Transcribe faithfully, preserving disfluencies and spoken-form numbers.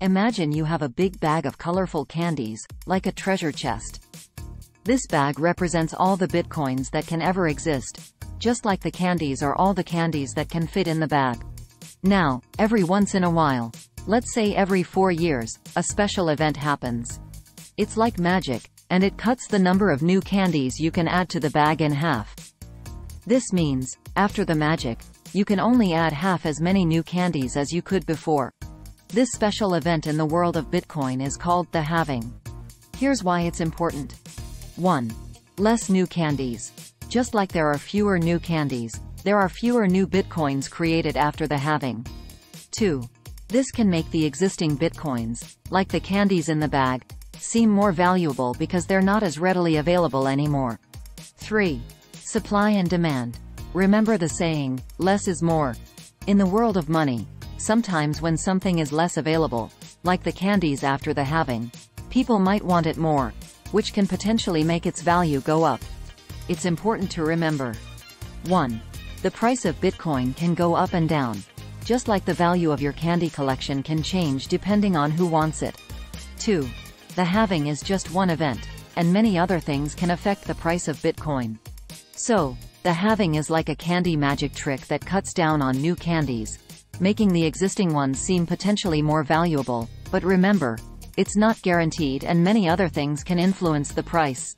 Imagine you have a big bag of colorful candies, like a treasure chest. This bag represents all the bitcoins that can ever exist, just like the candies are all the candies that can fit in the bag. Now, every once in a while, let's say every four years, a special event happens. It's like magic, and it cuts the number of new candies you can add to the bag in half. This means, after the magic, you can only add half as many new candies as you could before. This special event in the world of Bitcoin is called the halving. Here's why it's important. one. Less new candies. Just like there are fewer new candies, there are fewer new bitcoins created after the halving. two. This can make the existing bitcoins, like the candies in the bag, seem more valuable because they're not as readily available anymore. three. Supply and demand. Remember the saying, less is more. In the world of money, sometimes when something is less available, like the candies after the halving, people might want it more, which can potentially make its value go up. It's important to remember. one. The price of Bitcoin can go up and down, just like the value of your candy collection can change depending on who wants it. two. The halving is just one event, and many other things can affect the price of Bitcoin. So, the halving is like a candy magic trick that cuts down on new candies, making the existing ones seem potentially more valuable, but remember, it's not guaranteed and many other things can influence the price.